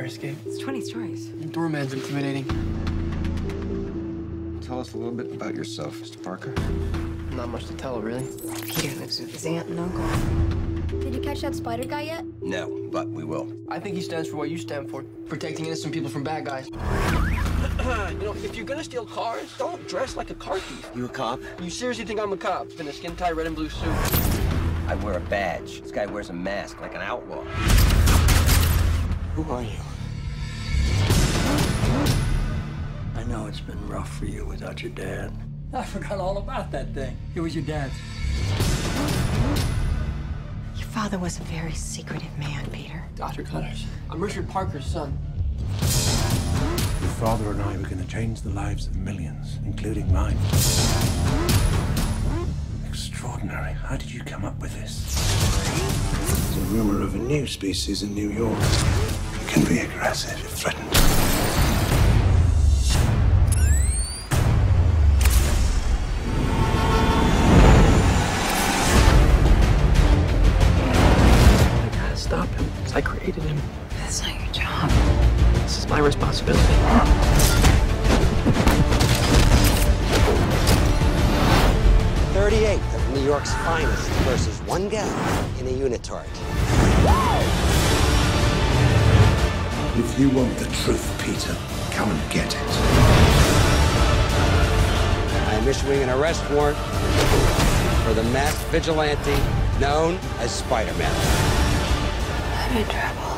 fire escape? It's 20 stories. The doorman's intimidating. Tell us a little bit about yourself, Mr. Parker. Not much to tell, really. Peter lives with his aunt and uncle. Did you catch that spider guy yet? No, but we will. I think he stands for what you stand for, protecting innocent people from bad guys. You know, if you're gonna steal cars, don't dress like a car thief. You a cop? You seriously think I'm a cop? In a skin tie, red and blue suit. I wear a badge. This guy wears a mask like an outlaw. Who are you? I know it's been rough for you without your dad. I forgot all about that thing. It was your dad's. Your father was a very secretive man, Peter. Dr. Connors. I'm Richard Parker's son. Your father and I were going to change the lives of millions, including mine. Extraordinary. How did you come up with this? It's a rumor of a new species in New York. It can be aggressive if threatened. Stop him, because I created him. That's not your job. This is my responsibility. Huh? 38 of New York's finest versus one guy in a unitard. Whoa! If you want the truth, Peter, come and get it. I'm issuing an arrest warrant for the masked vigilante known as Spider-Man. I'm in trouble.